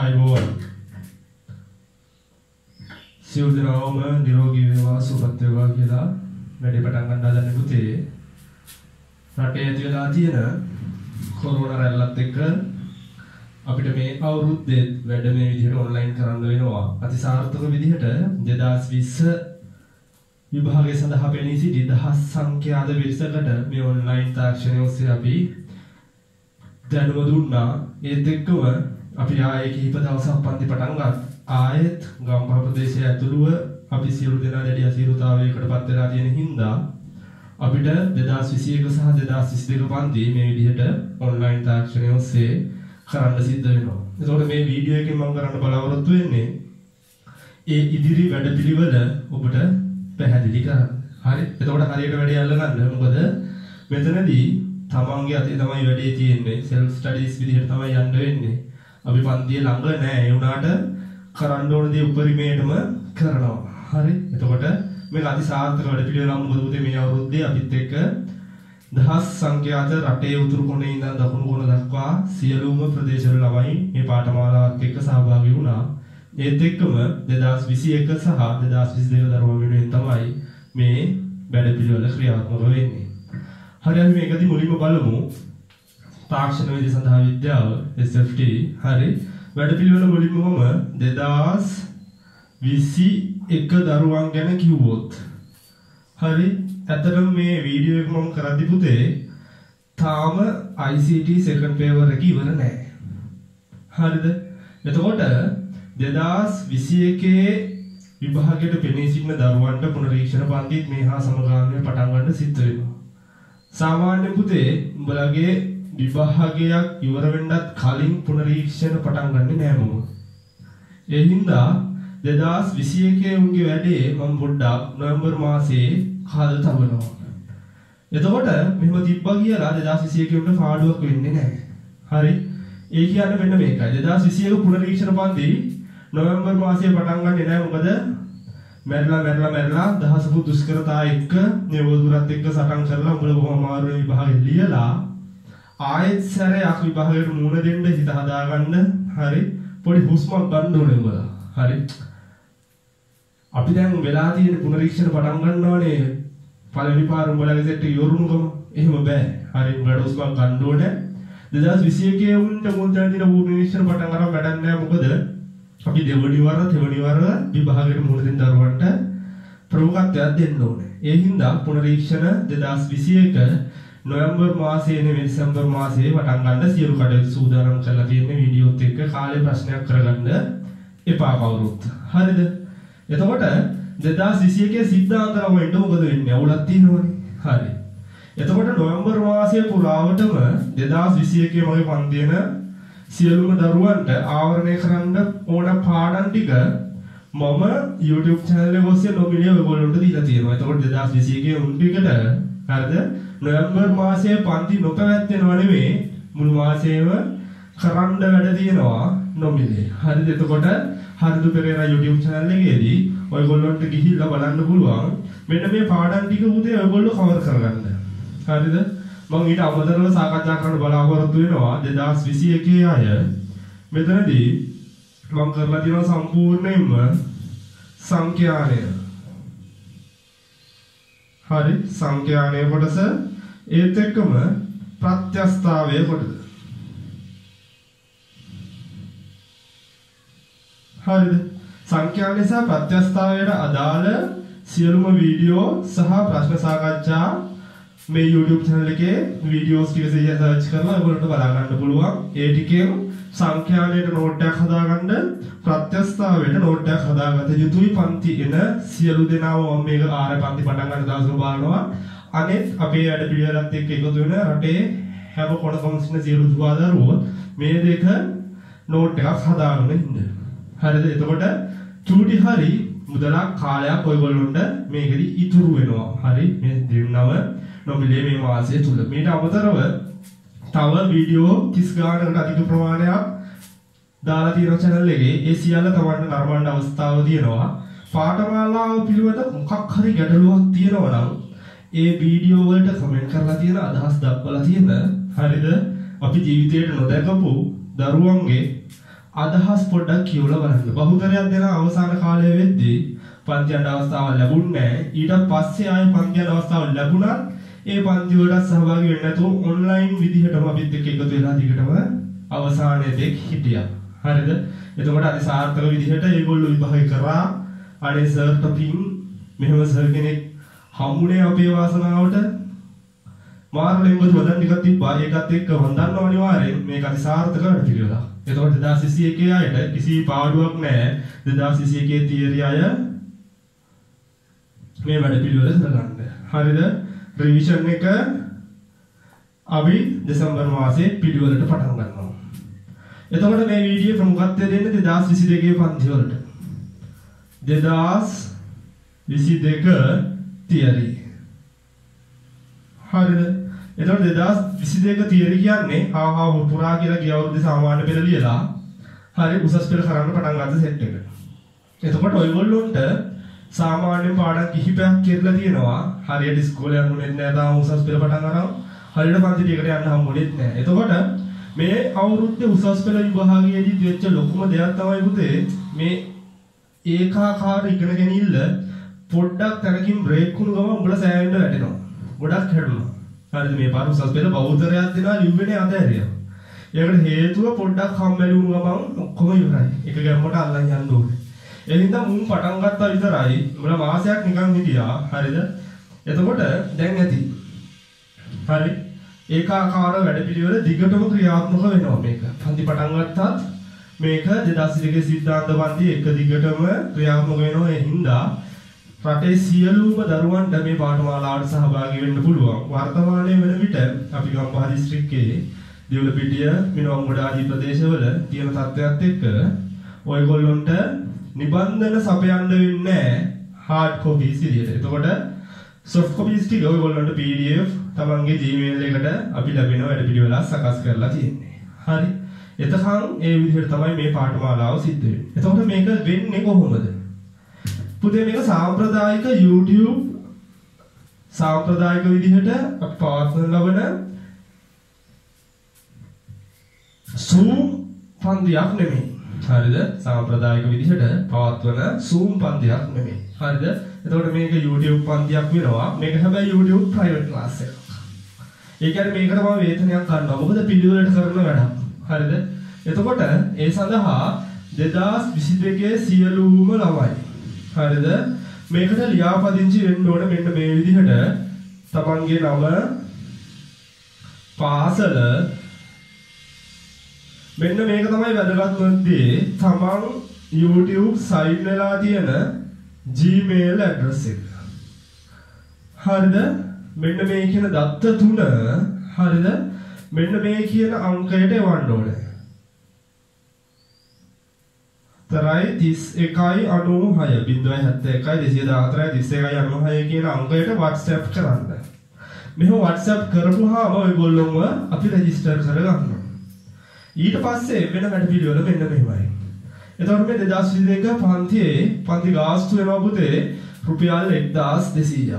아이고, 시우들아 mendirogi wa subatte wa කියලා වැඩි පටන් ගන්නවා දැන් පුතේ. රටේ ඇති වෙලා තියෙන කොරෝනා රැල්ලත් එක්ක අපිට මේ අවුරුද්දේ වැඩ මේ විදිහට ඔන්ලයින් කරන්න වෙනවා. අතිසාර්ථක විදිහට 2020 විභාගය සඳහා පෙනී සිටි දහස් සංඛ්‍යාත විශකට මේ ඔන්ලයින් තාක්ෂණය ඔස්සේ අපි දැනුම දුන්නා. ඒත් එක්කම අපි ආයේ කිහිප දවසක් පන්ති පටන් ගන්න. ආයෙත් ගම්පහ ප්‍රදේශය ඇතුළුව අපි සියලු දෙනා දැඩි අසීරුතාවයකටපත් වෙලා තියෙන හින්දා අපිට 2021 සහ 2022 පන්ති මේ විදිහට ඔන්ලයින් තාක්ෂණය ඔස්සේ කරන්න සිද්ධ වෙනවා. ඒතකොට මේ වීඩියෝ එකෙන් මම කරන්න බලාපොරොත්තු වෙන්නේ ඒ ඉදිරි වැඩපිළිවෙල ඔබට පැහැදිලි කරන්න. හරි. එතකොට හරියට වැඩේ අල්ලගන්න. මොකද මෙතනදී තමන්ගේ අතේ තමයි වැඩේ තියෙන්නේ. self studies විදිහට තමයි යන්න වෙන්නේ. අපි පන්තිය ළඟ නැහැ. ඒ වුණාට කරන්න ඕන දේ උපරිමයටම කරනවා. හරි. එතකොට මේක අතිසාර්ථක වැඩපිළිවෙලක්. මොකද මුදේ මේ අවුරුද්දේ අපිත් එක්ක දහස් සංඛ්‍යාත රටේ උතුරු කොනේ ඉඳන් දකුණු කොන දක්වා සියලුම ප්‍රදේශවල ළමයි මේ පාඨමාලාවත් එක්ක සහභාගී වුණා. ඒත් එක්කම 2021 සහ 2022 දරුවෝ වෙනුවෙන් තමයි මේ වැඩපිළිවෙල ක්‍රියාත්මක වෙන්නේ. හරි. අපි මේකදී මුලින්ම බලමු තාක්ෂණ වේද සඳහා විද්‍යාව SFT. හරි. වැඩපිළිවෙල මුලින්මම 2021 දරුවන් ගැන කිව්වොත්. හරි. ඇත්තටම මේ වීඩියෝ එක මම කරද්දි පුතේ තාම ICT second paper එක ඉවර නැහැ. හරිද? එතකොට 2021 විභාගයට පෙනී සිටින දරුවන්ට පුනරීක්ෂණ පන්තිත් මේ හා සමගාමීව පටන් ගන්න සිද්ධ වෙනවා. සාමාන්‍ය පුතේ උඹලගේ විභාගයක් ඉවර වෙන්නත් කලින් පුනරීක්ෂණ පටන් ගන්නෙ නෑ මම. ඒ හින්දා 2021 උන්ගේ වැඩේ මම පොඩ්ඩක් නොවැම්බර් මාසේ කාල තබනවා. එතකොට මෙහෙම තිබ්බා කියලා 2021 උන්ට පාඩුවක් වෙන්නේ නෑ. හරි. ඒ කියන්නේ මෙන්න මේකයි. 2021 පුනරීක්ෂණ පන්ති නොවැම්බර් මාසේ පටන් ගන්නෙ නෑ. මොකද මැරලා දහසක දුෂ්කරතා එක්ක නියෝදුරත් එක්ක සටන් කරලා උඹල බොහොම අමාරු විභාගෙ ලියලා ආයෙත් සැරයක් විභාගයට මුණ දෙන්න හිත හදාගන්න. හරි. පොඩි හුස්මක් ගන්න ඕනේ උඹලා. හරි. අපි දැන් වෙලා තියෙන පුනරීක්ෂණ පටන් ගන්නවනේ පළවෙනි පාර උඹලගේ සෙට් එක යොරුණුකම. එහෙම බෑ. හරි. උඹලට හුස්මක් ගන්න ඕනේ. 2021 වුණට මුල්තන දින පුනරීක්ෂණ පටන් ගන්න වැඩක් නෑ. මොකද අපි දෙවනි වර විභාගයට මුණ දෙන්න දරුවන්ට ප්‍රමුඛත්වයක් දෙන්න ඕනේ. ඒ හින්දා පුනරීක්ෂණ 2021 නොවැම්බර් මාසයේ නෙවෙයි දෙසැම්බර් මාසයේ පටන් ගන්න සියලු කඩේ සූදානම් කරලා තියෙන වීඩියෝත් එක්ක කාලේ ප්‍රශ්නයක් කරගන්න එපා කවුරුත්. හරිද? එතකොට 2021 සිද්ධාන්තරව වෙන්න මොකද වෙන්නේ? අවුලක් තියෙනවනේ. හරි. එතකොට නොවැම්බර් මාසයේ පුරාවටම 2021 වගේ පන්තියන සියලුම දරුවන්ට ආවරණය කරන්න ඕන පාඩම් ටික මම YouTube channel එකේ ඔස්සේ නොමිනිය ඔයගොල්ලන්ට දීලා තියෙනවා. එතකොට 2021 උන්ටිකට හරිද? නොවැම්බර් මාසයේ පන්ති නොපැවැත්වෙනව නෙමෙයි මුළු මාසෙම කරන්න වැඩ තියෙනවා නොමිලේ. හරිද? එතකොට හරිදු පෙරේරා YouTube channel එකේදී ඔයගොල්ලන්ට ගිහිල්ලා බලන්න පුළුවන් මෙන්න මේ පාඩම් ටික උදේ ඔයගොල්ලෝ කවර් කරගන්න. හරිද? මම ඊට අමතරව සාකච්ඡා කරන්න බලාපොරොත්තු වෙනවා 2021 අය මෙතනදී මම කරලා තියෙන සම්පූර්ණයෙන්ම සංඛ්‍යානය. හරි. සංඛ්‍යානයේ කොටස ඒත් එක්කම ප්‍රත්‍යස්ථාවයේ කොටද. හරිද? සංඛ්‍යානයේ සහ ප්‍රත්‍යස්ථාවයට අදාළ සියලුම වීඩියෝ සහ ප්‍රශ්න සාකච්ඡා මේ YouTube channel එකේ වීඩියෝස් ටික සර්ච් කරලා ඔයගොල්ලන්ට බලා ගන්න පුළුවන්. ඒ ටිකෙන් සංඛ්‍යානයේ නෝට් එකක් හදාගන්න ප්‍රත්‍යස්ථාවයට නෝට් එකක් හදාගත යුතුයි. පන්ති එන සියලු දෙනාම මම මේක ආර පන්ති පටන් ගන්න දවසම බලනවා. අනෙක් අපේ වැඩ පිළිවෙලත් එක්ක එකතු වෙන රටේ හැම කොටසම ඉන්න සියලු දුවදරුවෝ මේ දෙක නෝට් එකක් හදාගෙන ඉන්න. හරිද? එතකොට චූටි හරි මුදලක් කාලයක් ඔයගොල්ලොන්ට මේකෙදි ඉතුරු වෙනවා. හරි. මේ දෙන්නව නොමිලේ මේ මාසයේ තුල. මේට අමතරව තව වීඩියෝ 30 ගානකට අධික ප්‍රමාණයක් දාලා තියෙන channel එකේ ඒ සියල්ල තවන්න නරඹන්න අවස්ථාව තියෙනවා. පාඨමාලාව පිළිවෙත මොකක් හරි ගැටලුවක් තියෙනවා නම් ඒ වීඩියෝ වලට කමෙන්ට් කරලා තියෙන අදහස් දක්වලා තියෙන හරිද අපි ජීවිතේට නොදකපු දරුවන්ගේ අදහස් පොඩ්ඩක් කියවලා බලන්න. බහුතරයක් දෙනා අවසාන කාලය වෙද්දී පන්තියට අවස්ථාවක් ලැබුණේ නැහැ. ඊට පස්සේ ආයෙ පන්තියට අවස්ථාවක් ලැබුණා. ඒ පන්ති වලට සහභාගී වෙන්න නැතුව ඔන්ලයින් විදිහටම අපිත් එක්ක එකතු වෙලා දිගටම අවසානයේදී හිටියා. හරිද? එතකොට අර සාර්ථක විදිහට ඒගොල්ලෝ විභාග කරා. අනේ සර්ට පින් මෙහෙම සර් කෙනෙක් හම්බුනේ අපේ වාසනාවට මාර්ලෙන්ගොත් වදන් ටිකක් තිබ්බා. ඒකත් එක්ක වන්දන්න අනිවාර්යෙන් මේක අති සාර්ථක වෙන්න පිළිවෙලා. එතකොට 2021 අයට කිසි පාඩුවක් නැහැ. 2021 තියරි අය මේ වැඩ පිළිවෙල කරගන්න. හරිද? රිවිෂන් එක අපි දෙසැම්බර් මාසේ පිළිවෙලට පටන් ගන්නවා. එතකොට මේ වීඩියෝ ප්‍රමුඛත්වය දෙන්නේ 2022 පන්ති වලට. 2022 තියරි. හරිද? එතකොට 2022 තියරි කියන්නේ ආහා පුරා කියලා ගිය අවුරුද්දේ සාමාන්‍ය පෙළ ලියලා හරි උසස් පෙළ කරන්න පටන් ගන්න සෙට් එක. එතකොට ඔයගොල්ලොන්ට සාමාන්‍ය පාඩම් කිහිපයක් කියලා තියෙනවා. හරියට ඉස්කෝලේ යන්නුනේ නැහැ තාම උසස් පෙළ පටන් ගන්නවා. හරියට පන්ති දෙකට යන්න හම්බුනේ නැහැ. එතකොට මේ අවුරුද්දේ උසස් පෙළ විභාගයේදී දෙච්ච ලොකුම දෙයක් තමයි පුතේ මේ ඒකාකාර ඉගෙන ගැනීමල පොඩ්ඩක් තරකින් බ්‍රේක් වුණ ගමන් උඹලා සෑහෙන්න වැටෙනවා. ගොඩක් හැදුනවා. හරිද මේ පාර උසස් පෙළ බෞද්ධරයක් දෙනවා ලිව්වෙනේ අතහැරියා. ඒකට හේතුව පොඩ්ඩක් හම්බෙලි වුණ ගමන් ඔක්කොම ඉවරයි. එක ගැම්මට අල්ලන් යන්න ඕනේ. එනින්ද මුන් පටන් ගත්තා විතරයි උඹලා මාසයක් නිකන් හිටියා. හරිද? එතකොට දැන් ඇති. හරි ඒකාකාර වැඩපිළිවෙල දිගටම ක්‍රියාත්මක වෙනවා මේක. පන්ති පටන් ගත්තත් මේක 2022 සිද්ධාන්ත පන්ති එක දිගටම ක්‍රියාත්මක වෙනවා. ඒ හින්දා රටේ සියලුම දරුවන්ට මේ පාඨමාලාවට සහභාගී වෙන්න පුළුවන්. වර්තමානයේ වෙන විට අපි ගම්පහ දිස්ත්‍රික්කයේ දිවුලපිටිය මිනවංගොඩ ආදී ප්‍රදේශවල තියෙන තත්ත්වයක් එක්ක ඔයගොල්ලොන්ට නිබන්ධන සපයන්න වෙන්නේ නැහැ hard copies විදියට. එතකොට soft copies ටික ඔයගොල්ලන්ට PDF තමන්ගේ Gmail එකට අපි ලැබෙන වැඩ පිළිවෙල සකස් කරලා තියෙන්නේ. හරි. එතකන් ඒ විදිහට තමයි මේ පාඨමාලාව සිද්ධ වෙන්නේ. එතකොට මේක වෙන්නේ කොහොමද? පුතේ මේක සාම්ප්‍රදායික YouTube සාම්ප්‍රදායික විදිහට අපි පවත්වන ලබන Zoom පන්තියක් නෙමෙයි. හරිද? සාම්ප්‍රදායික විදිහට පවත්වන Zoom පන්තියක් නෙමෙයි. හරිද? එතකොට මේක YouTube පන්තියක් වෙනවා. මේක හැබැයි YouTube private class එකක්. ඒ කියන්නේ මේකට මම වේතනයක් ගන්නවා. මොකද පිළිවෙලට කරන වැඩක්. හරිද? එතකොට ඒ සඳහා 2022 සියලුම ළමයි. හරිද? මේකට ලියාපදිංචි වෙන්න ඕන මෙන්න මේ විදිහට තමන්ගේ නම පාසල මෙන්න මේක තමයි වැදගත්ම දේ. තමන් YouTube sign වෙලා තියෙන Gmail address එක. හරිද? මෙන්න මේ කියන දත්ත තුන හරිද මෙන්න මේ කියන අංකයට එවන්න ඕනේ. තරයි 31.96.071.214.214.96 කියන අංකයට WhatsApp කරන්න. මෙහෙම WhatsApp කරපුවාම ඔයගොල්ලෝම අපි රෙජිස්ටර් කරගන්නවා. ඊට පස්සේ වෙන වැඩ පිළිවෙල මෙන්න මෙහෙමයි. එතකොට මේ 2022 පන්තියේ පන්ති ගාස්තු වෙනවා පුතේ රුපියල් 1200ක්.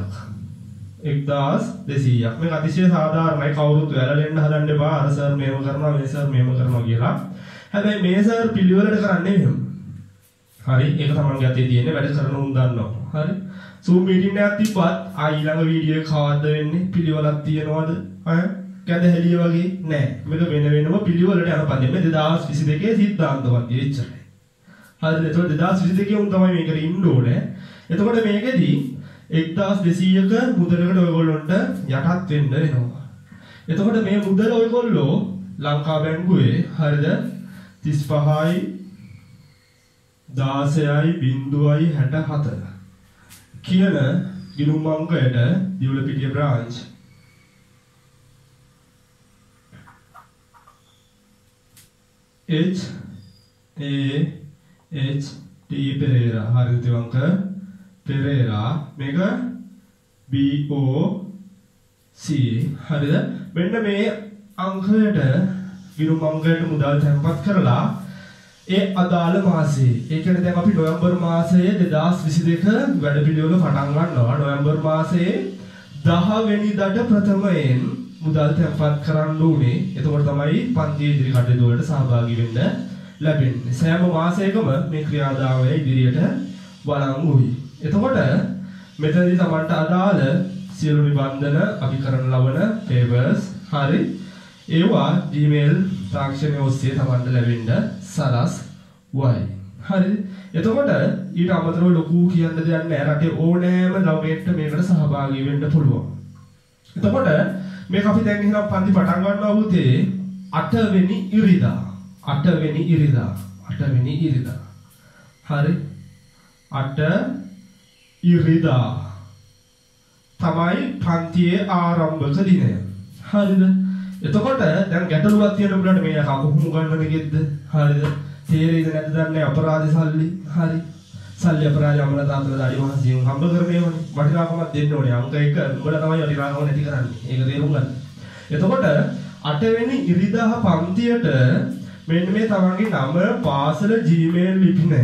1200ක් මේ අතිශය සාධාරණයි. කවුරුත් වැළලෙන්න හදන්න එපා අර සර් මේව කරනවා මේ සර් මේව කරනවා කියලා. හැබැයි මේ සර් පිළිවෙලට කරන්නේ එහෙම. හරි ඒක තමයි යතේ තියෙන්නේ වැඩ කරන උන් දන්නවා. හරි Zoom meeting එකක් තිබ්බත් ආ ඊළඟ වීඩියෝ එක කවද්ද වෙන්නේ පිළිවෙලක් තියනවද? අය කැදහැලිය වගේ නෑ. මේක වෙන වෙනම පිළිවෙලට යනපදෙ මේ 2022 සිද්ධාන්ත වගේ ඉච්චරයි. හරිද? එතකොට 2022 උන් තමයි මේකට ඉන්න ඕනේ. එතකොට මේකෙදී 1200ක මුදලකට ඔයගොල්ලොන්ට යටත් වෙන්න වෙනවා. එතකොට මේ මුදල ඔයගොල්ලෝ ලංකා බැංකුවේ හරිද 35.16.67 කියන ගිණුම් අංකයට දිවුලපිටිය බ්‍රාන්ච් HARINDU පෙරේරා හරිද දිවංක පෙරේරා මේක BOC හරිද මෙන්න මේ අංකයට ගිණුම් අංකයට මුදල් තැන්පත් කරලා ඒ අදාළ මාසයේ ඒ කියන්නේ දැන් අපි නොවැම්බර් මාසයේ 2022 වැඩ පිළිවෙල පටන් ගන්නවා. නොවැම්බර් මාසයේ 10 වෙනිදාට ප්‍රථමයෙන් මුදල් තැන්පත් කරන්න ඕනේ. එතකොට තමයි පන්තියේ ඉදිරි කටයුතු වලට සහභාගී වෙන්න ලැබෙන්නේ. සෑම මාසයකම මේ ක්‍රියාදාමය ඉදිරියට වළංගු වෙයි. එතකොට මෙතනදී තමන්ට අදාළ සියලු නිබන්ධන අපි කරන ලබන papers හරි ඒවා Gmail තාක්ෂණය ඔස්සේ තමන්ට ලැබෙන්න සලස්වයි. හරි. එතකොට ඊට අමතරව ලොකු කියන්න දෙයක් නැහැ. රටේ ඕනෑම ළමයෙක්ට මේකට සහභාගී වෙන්න පුළුවන්. එතකොට මේක අපි දැන් ඉතින් පන්ති පටන් ගන්නවා පුතේ 8 වෙනි ඉරිදා. හරි. 8 ඉරිදා තමයි පන්තියේ ආරම්භක දිනය. හරිද? එතකොට දැන් ගැටලුවක් තියෙන උඹලට මේ කකුහුම ගන්න එකෙද්ද? හරිද? තේරෙයිද නැද්ද දන්නේ අපරාධ සල්ලි. හරි. සල්ලි අපරාධ යමන තාත්තලා ඩාඩි මහන්සියෙන් හම්බ කරගෙන ඕනේ. වටිනාකමක් දෙන්න ඕනේ. අංක 1 උඹලා තමයි වටිනාකම නැති කරන්නේ. ඒක තේරුම් ගන්න. එතකොට 8 වෙනි ඉරිදා පන්තියට මෙන්න මේ තමන්ගේ නම පාසල Gmail ලිපිනය.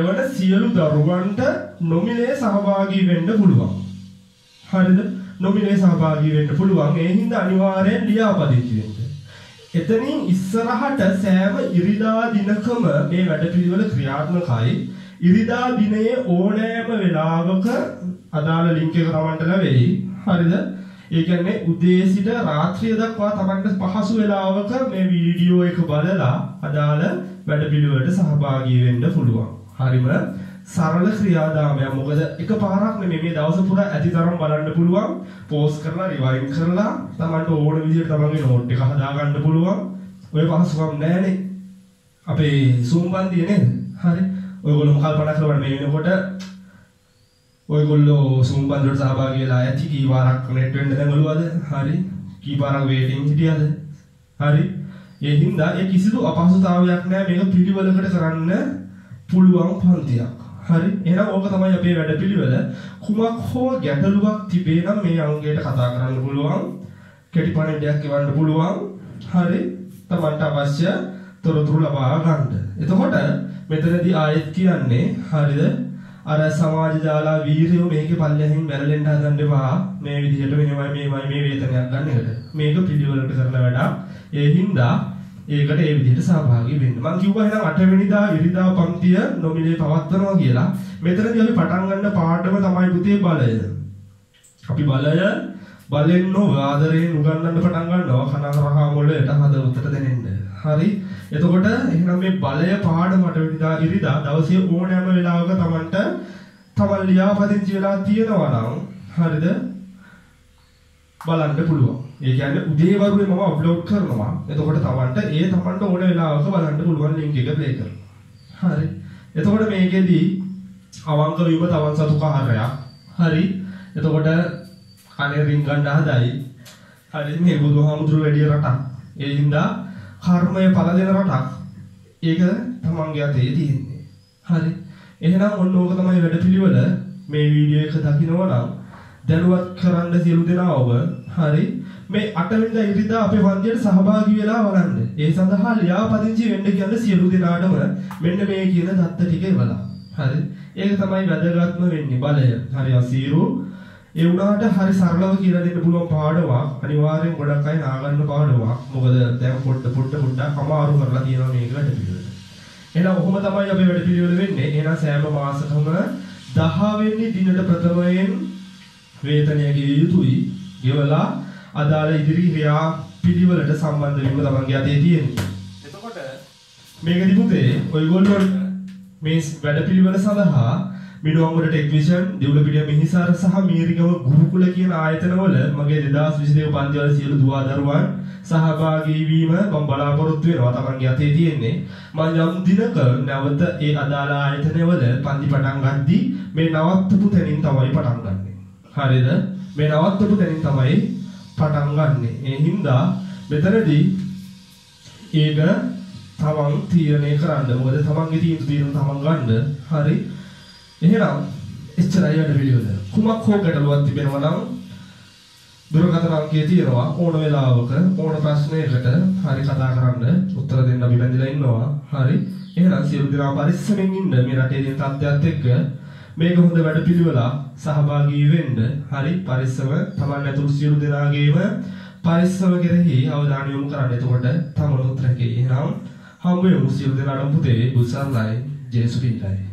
එවට සියලු දරුවන්ට නොමිලේ සහභාගී වෙන්න පුළුවන්. හරිද? නොමිලේ සහභාගී වෙන්න පුළුවන්. ඒ හින්දා අනිවාර්යෙන් ලියාපදිංචි වෙන්න. එතනින් ඉස්සරහට සෑම ඉරිදා දිනකම මේ වැඩපිළිවෙල ක්‍රියාත්මකයි. ඉරිදා දිනයේ ඕනෑම වෙලාවක අදාළ ලින්ක් එක තවන්ට ලැබෙයි. හරිද? ඒ කියන්නේ උදේ සිට රාත්‍රිය දක්වා තමන්ට පහසු වෙලාවක මේ වීඩියෝ එක බලලා අදාළ වැඩපිළිවෙලට සහභාගී වෙන්න පුළුවන්. හරිම සරල ක්‍රියාදාමයක්. මොකද එකපාරක් නෙමෙයි මේ දවස් පුරා ඇතිතරම් බලන්න පුළුවන්. පෝස් කරලා රිවයින්ඩ් කරලා තමන්ට ඕන විදිහට තමන්ගේ නෝට් එක හදා ගන්න පුළුවන්. ඔය පහසුකම් නැහැනේ. අපේ Zoom බන්දිය නේද? හරි. ඔයගොල්ලෝ කල්පනා කරලා මේ වෙනකොට ඔයගොල්ලෝ Zoom බන්දරට සහභාගී වෙලා ඇති කී වාරක් කනෙක්ට් වෙන්න දැඟලුවද? හරි. කී වාරක් වේටින් හිටියද? හරි. ඒ හින්දා ඒ කිසිදු අපහසුතාවයක් නැහැ මේක පිළිවෙලකට කරන්න පුළුවන් පන්තියක්. හරි. එහෙනම් ඕක තමයි අපේ වැඩපිළිවෙල. කුමක් හෝ ගැටලුවක් තිබේ නම් මේ අංගයට කතා කරන්න පුළුවන්. කෙටි පණිවිඩයක් එවන්න පුළුවන්. හරි. තමන්ට අවශ්‍ය තොරතුරු ලබා ගන්න. එතකොට මෙතනදී ආයෙත් කියන්නේ හරිද? අර සමාජ ජාලා වීරයෝ මේකේ පල්ලෙහින් බැලලෙන්න හදන්න එපා. මේ විදිහට මෙහෙමයි මේ වේතනයක් ගන්න එකට. මේක පිළිවෙලට කරන වැඩක්. ඒ හින්දා ඒකට ඒ විදිහට සහභාගී වෙන්න. මම කිව්වා එහෙනම් 8 වෙනිදා ඉරිදා පන්තිය නොමිලේ පවත්වනවා කියලා. මෙතනදී අපි පටන් ගන්න පාඩම තමයි පුතේ බලය. අපි බලෙන් නොව ආදරයෙන් උගන්වන්න පටන් ගන්නවා කනරහා මොළයට හදවතට දැනෙන්න. හරි. එතකොට එහෙනම් මේ බලය පාඩම 8 වෙනිදා ඉරිදා දවසේ ඕනෑම වෙලාවක තමන් ලියාපදිංචි වෙලා තියෙනවා නම් හරිද? බලන්න පුළුවන්. ඒ කියන්නේ උදේ වරුවේ මම අප්ලෝඩ් කරනවා. එතකොට තමන්ට ඕන වෙලාවක බලන්න පුළුවන් ලින්ක් එක ප්ලේ කරනවා. හරි. එතකොට මේකෙදී අවංක වීම තමන් සතු කාර්යයක්. හරි. එතකොට කනේ රින් ගන්න හදයි. හරි. මේ බුදුහාමුදුරු වැඩි රටක්. ඒ හින්දා කර්මය පළ දෙන රටක්. ඒක තමන්ගේ අතේ තියෙන්නේ. හරි. එහෙනම් ඔන්න ඕක තමයි වැඩපිළිවෙල. මේ වීඩියෝ එක දකිනවා නම් දැනුවත් කරන්න සියලු දෙනා ඔබ. හරි. මේ 8 වෙනිදා ඉරිදා අපේ වන්දියට සහභාගී වෙලා වරන්න. ඒ සඳහා ලියාපදිංචි වෙන්න කියන සියලු දෙනාටම මෙන්න මේ කියන தත්ත ටික එවලා. හරි. ඒක තමයි වැදගත්ම වෙන්නේ බලය. හරි අසීරු. ඒ උනාට හරි සරලව කියලා දෙන්න පුළුවන් පාඩමක්. අනිවාර්යෙන් ගොඩක් අය නාගන්න පාඩමක්. මොකද දැන් පොඩ්ඩක් අමාරු කරලා තියෙනවා මේක වැඩපිළිවෙල. එහෙනම් ඔහොම තමයි අපේ වැඩපිළිවෙල වෙන්නේ. එහෙනම් සෑම මාසකම 10 වෙනි දිනට ප්‍රථමයෙන් වේතනය ගිය යුතුයි. ගෙවලා අදාළ ඉදිරි ක්‍රියා පිළිවෙලට සම්බන්ධ වීම තමන්ගේ අතේ තියෙනවා. එතකොට මේකදී පුතේ ඔයගොල්ලෝ මේ වැඩපිළිවෙල සඳහා මිඩුවම්බර ටෙක්විෂන්, දිවුලපිටිය මිහිසාර සහ මීරිගම ගුරුකුල කියන ආයතනවල මගේ 2022 පන්තිවල සියලු දුවා දරුවන් සහභාගී වීම මම බලාපොරොත්තු වෙනවා තමන්ගේ අතේ තියෙන්නේ. මම යම් දිනක නැවත ඒ අදාළ ආයතනවල පන්ති පටන් ගද්දී මේ නවත්තපු තැනින් තමයි පටන් ගන්නෙ. හරිද? මේ නවත්තපු තැනින් තමයි පටන් ගන්නෙ. ඒ හින්දා මෙතනදී ඒක තමන් තීරණය කරන්න. මොකද තමන්ගේ තීරණ තමන් ගන්න. හරි. එහෙනම් එච්චරයි වැඩ පිළිවෙල. කුමක් හෝ ගැටලුවක් තිබෙනවා නම් දුරකථන අංකය තියෙනවා. ඕන වෙලාවක ඕන ප්‍රශ්නයකට හරි කතා කරන්න උත්තර දෙන්න අපි බැඳලා ඉන්නවා. හරි. එහෙනම් සියලු දෙනා පරිස්සමෙන් ඉන්න මේ රටේ තියෙන තත්ත්වයත් එක්ක මේක හොඳ වැඩ පිළිවෙලක් සහභාගී වෙන්න හරි පරිස්සම තමන් ඇතුළු සියලු දෙනාගේම පරිස්සම කෙරෙහි අවධානය යොමු කරන්න. එතකොට තමනුත් රැකේ. එහෙනම් හම්බ වෙමු සියලු දෙනාටම පුතේ බුසල්ලයි ජේසුස්ගේ